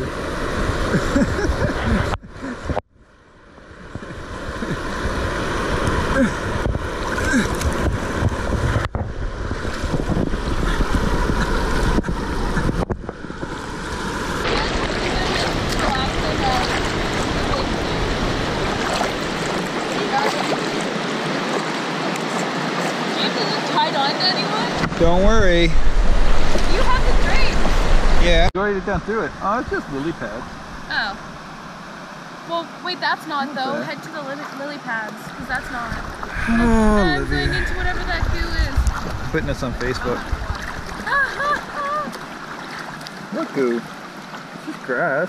god. Don't worry. You have the drape. Yeah. You already down through it. Oh, it's just lily pads. Oh. Well, wait, that's not okay. Though. Head to the lily pads, because that's not. Oh, I'm going into whatever that view is. Putting us on Facebook. What goo? It's just grass.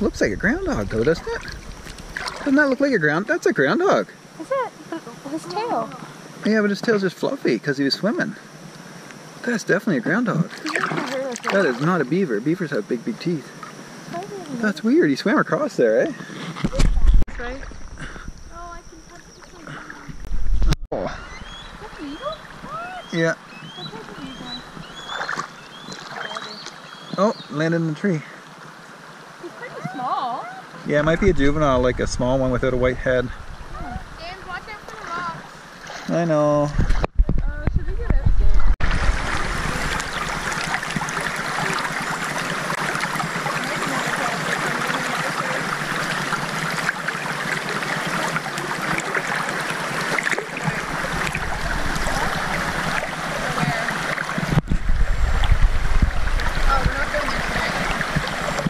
Looks like a groundhog though, doesn't it? Doesn't that look like a ground? That's a groundhog. Is it? But his tail. Yeah, but his tail's just fluffy because he was swimming. That's definitely a groundhog. That is not a beaver. Beavers have big, big teeth. That's weird. He swam across there, eh? That's right. Oh, I can touch it. Oh. That's an eagle? What? Yeah. Oh, landed in the tree. Yeah, it might be a juvenile, like a small one without a white head. Dan, watch out for the rocks. I know. Should we get out there? Oh, we're not going there tonight.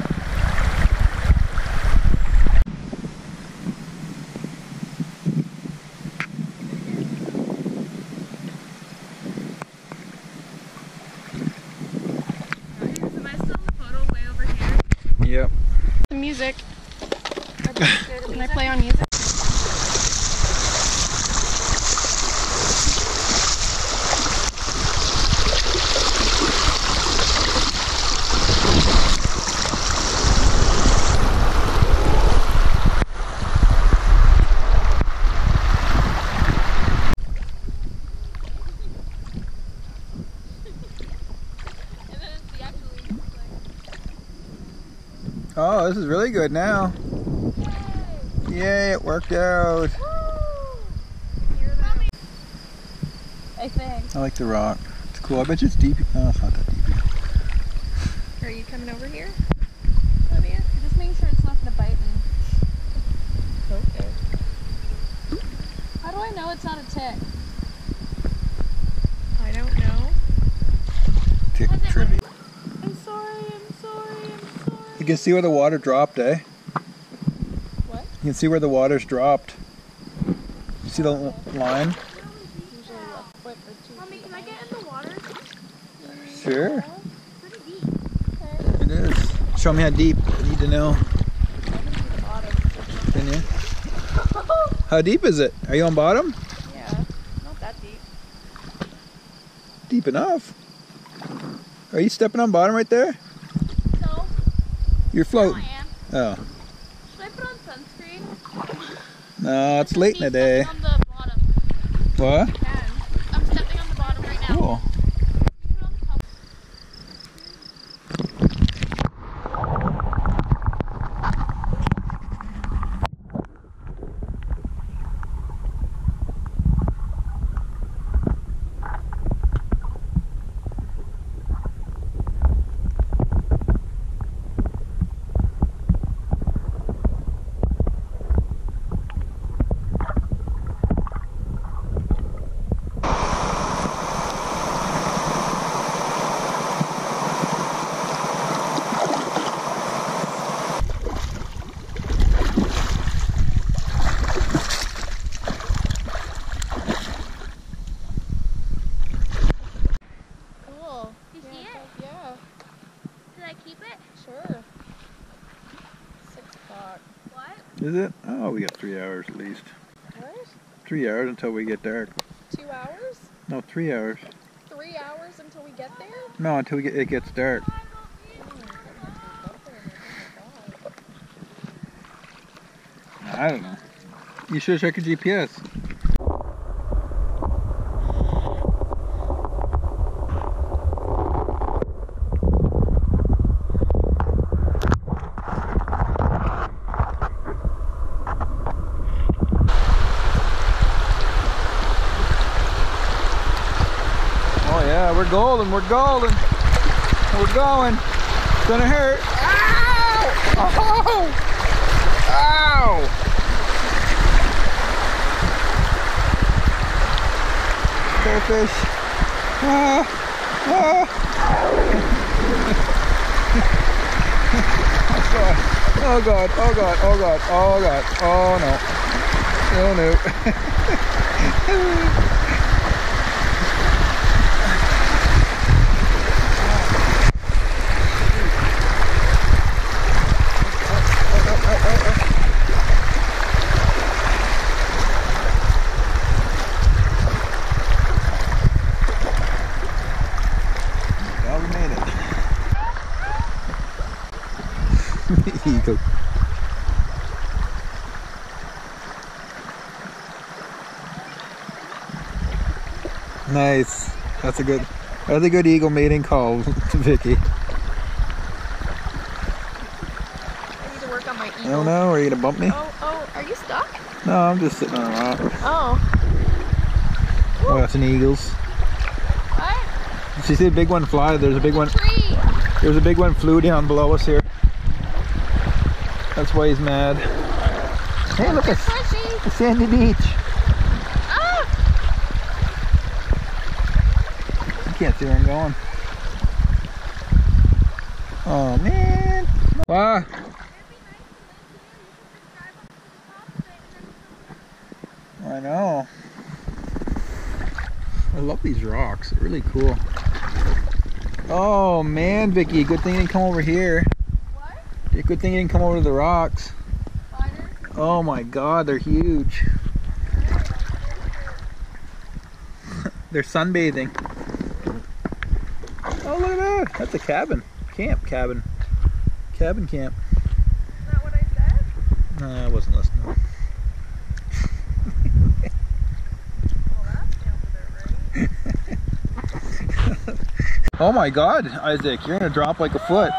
Music. Can I play on music? Oh, this is really good now. Yay, yay, it worked out. I think. I like the rock. It's cool. I bet you it's deep. No, it's not that deep here. Are you coming over here? Over here? Just making sure it's not going to bite me. Okay. How do I know it's not a tick? I don't know. Tick trivia. You can see where the water dropped, eh? What? You can see where the water's dropped. You see the line? Mommy, can I get in the water? Sure. It's pretty deep. Okay. It is. Show me how deep. I need to know. Can you? How deep is it? Are you on bottom? Yeah, not that deep. Deep enough. Are you stepping on bottom right there? You're floating. No, I am. Oh. Should I put on sunscreen? No, it's late in the day. I'm stepping on the bottom. What? I can. I'm stepping on the bottom right now. Cool. Is it? Oh, we got 3 hours at least. What? 3 hours until we get dark. 2 hours? No, 3 hours. 3 hours until we get there? No, until it gets dark. I don't know. You should check your GPS. Oh yeah, we're golden, we're golden. We're going. It's gonna hurt. Ow! Oh! Ow! Starfish. Ah! Ah! Oh god! Oh god! Oh god! Oh god! Oh no! Oh no! Eagle. Nice. That's a good, really good eagle mating call, Vicky. I need to work on my eagle. I don't know. Are you gonna bump me? Oh, are you stuck? No, I'm just sitting on a rock. Oh. Watching eagles. What? She said big one fly. There's a big one. Tree. There's a big one flew down below us here. That's why he's mad. Hey, look, a sandy beach. Ah. I can't see where I'm going. Oh man! Wow. I know. I love these rocks. They're really cool. Oh man, Vicky! Good thing you didn't come over here. Good thing you didn't come over to the rocks. Spider? Oh my god, they're huge. They're sunbathing. Oh, look at that. That's a cabin. Camp cabin. Cabin camp. Is that what I said? No, I wasn't listening. Well, that sounds a bit right. Oh my god, Isaac, you're gonna drop like a foot.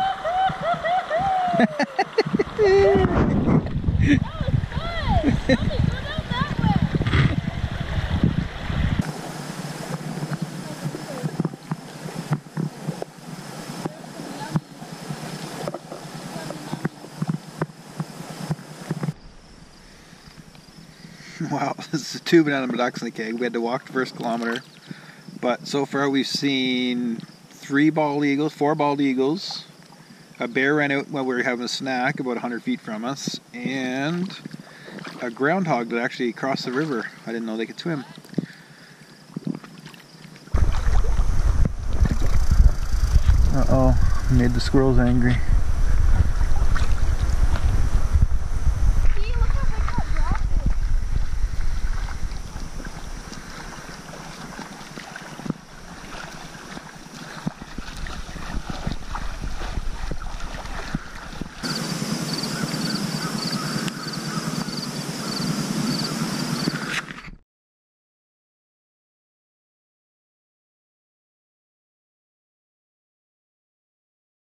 Wow, this is tubing out of Meduxnekeag. We had to walk the first kilometer, but so far we've seen 4 bald eagles. A bear ran out while we were having a snack about 100 feet from us, and a groundhog that actually crossed the river. I didn't know they could swim. Uh-oh, made the squirrels angry.